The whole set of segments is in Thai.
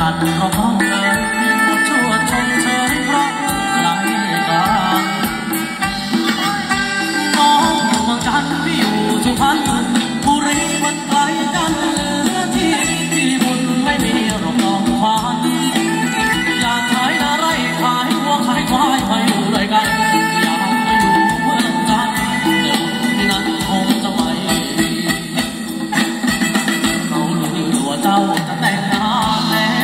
นั้นก็เพราะเธอมีคนชวนชมเชยเพราะหลังเมฆาน้องอยู่เมืองจันทร์พี่อยู่สุพรรณบุรีมันไกลกันเหลือที่ที่บุญไม่มีหรอกน้องขวัญอยากขายอะไรขายวัวขายควายมาอยู่ด้วยกันอยากมาอยู่เมืองจันทร์นั้นคงจะไม่ดีเขาลือว่าเจ้าจะแต่งงานแล้ว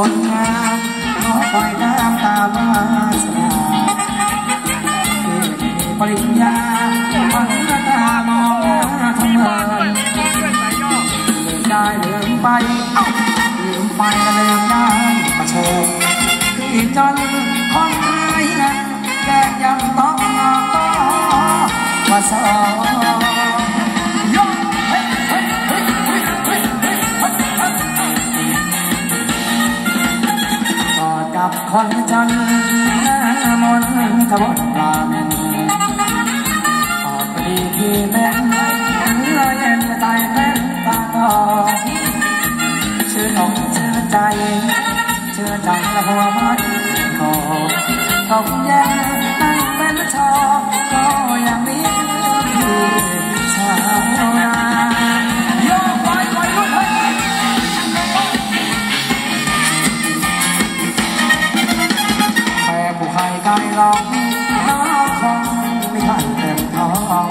คนงามน้องปล่อยน้ำตาลาสนาปริญญาปัญญามองหน้าทำงานได้ลืมไปก็ลืมได้ประชดที่จนคนไทยนั้นแกยังต้องมองว่าสองคนจันทร์มนขบวนลาเมนออกปรีที่แม่นลอยเย็นตายแม่นตาต่อชื่ออกชื่อใจชื่อจังและหัวมันขอต้องแย่นั่งแม่นชอก็ยังมีอยู่ชาวนาใจเราน้องคงไม่ทันเต็มท้อง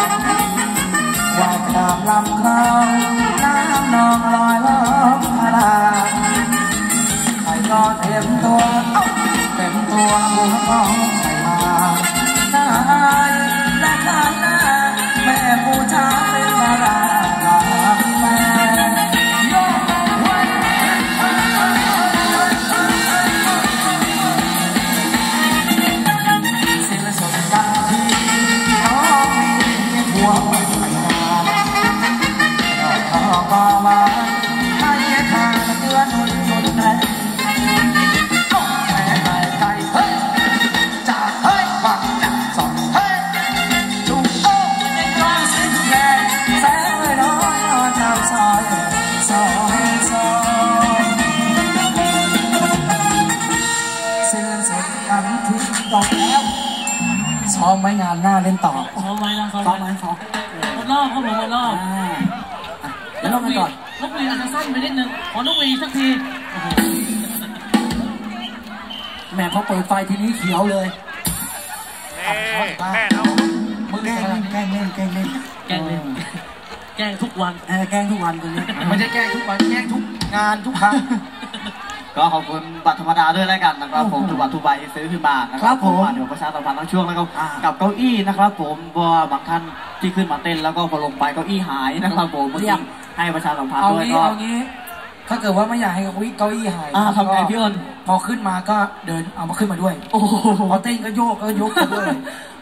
ว่าตามลำคลองน้ำนองลอยล้อมพาราใครก็เต็มตัวหัวท้องใส่มาน้าและข้างหน้าแม่ผู้ชายเป็นพาราซ้อมไว้งานหน้าเล่นต่อซ้อมไว้นะซ้อมรอบเขาบอกว่ารอบแล้วนกวีอาจจะสั้นไปนิดนึงขอนกวีสักทีแม่เขาเปิดไฟทีนี้เขียวเลยแม่เราแกล้งทุกวันแกล้งทุกวันตรงนี้ไม่ใช่แกล้งทุกวันแกล้งทุกงานทุกครั้งก็ขอบคุณบัตรธรรมดาด้วยแล้วกันนะครับผมบัตรทุกใบซื้อขึ้นมานะครับผมเดี๋ยวประชาสัมพันธ์ทั้งช่วงแล้วก็กับเก้าอี้นะครับผมว่าบางท่านที่ขึ้นมาเต้นแล้วก็พอลงไปเก้าอี้หายนะครับผมเรียกให้ประชาสัมพันธ์ด้วยก็ถ้าเกิดว่าไม่อยากให้เก้าอี้หายทำไงพี่อ้นพอขึ้นมาก็เดินเอามาขึ้นมาด้วยพอเต้นก็โยกไปด้วย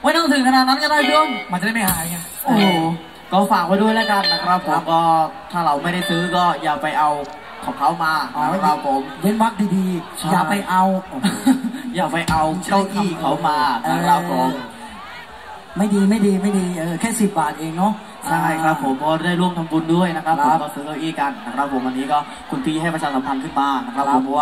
ไม่ต้องถึงขนาดนั้นก็ได้พี่อ้นมันจะได้ไม่หายไงโอ้ก็ฝากไว้ด้วยแล้วกันนะครับผมก็ถ้าเราไม่ได้ซื้อก็อย่าไปเอาของเขามาครับผมเว้นวรรคดีๆอย่าไปเอาเก้าอี้เขามาครับผมไม่ดีแค่10 บาทเองเนาะใช่ครับผมก็ได้ร่วมทำบุญด้วยนะครับผมก็ซื้อเก้าอี้กันนะครับผมวันนี้ก็คุณพี่ให้ประชาสัมพันธ์ขึ้นมานะครับผม